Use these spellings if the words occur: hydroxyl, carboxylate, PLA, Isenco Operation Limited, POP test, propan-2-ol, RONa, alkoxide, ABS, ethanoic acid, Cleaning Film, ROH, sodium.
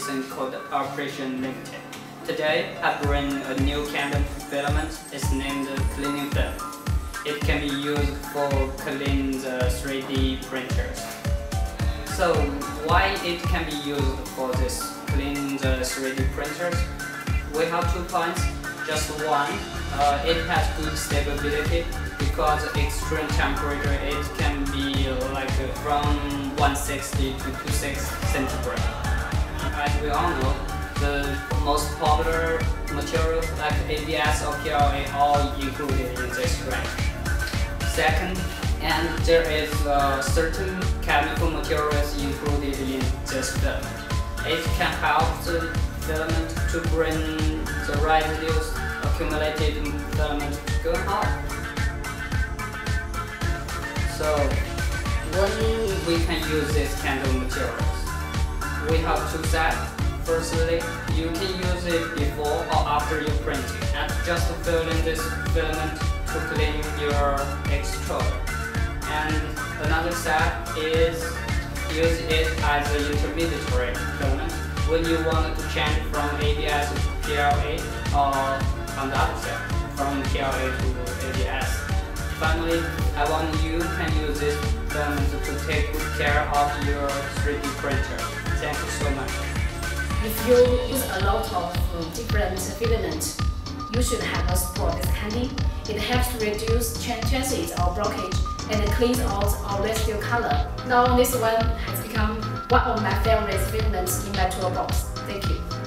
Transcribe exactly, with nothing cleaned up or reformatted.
Isenco Operation Limited. Today, I bring a new kind of filament. It's named Cleaning Film. It can be used for cleaning the three D printers. So, why it can be used for this cleaning the three D printers? We have two points. Just one, uh, it has good stability because extreme temperature it can be like from one sixty to two six centigrade. As we all know, the most popular materials like A B S or P L A are included in this range. Second, and there is uh, certain chemical materials included in this film. It can help the filament to bring the residues accumulated in the filament go out. So when we can use this kind of materials, we have two sides. Firstly, you can use it before or after you print it, and just fill in this filament to clean your extruder. And another side is use it as an intermediary filament when you want to change from A B S to P L A, or on the other side, from P L A to A B S. Finally, I want you can use this filament to take good care of your three D printer. Thank you so much. If you use a lot of um, different filament, you should have a spot that's handy. It helps to reduce chances of blockage and cleans out our residue color. Now this one has become one of my favorite filaments in my toolbox. Thank you.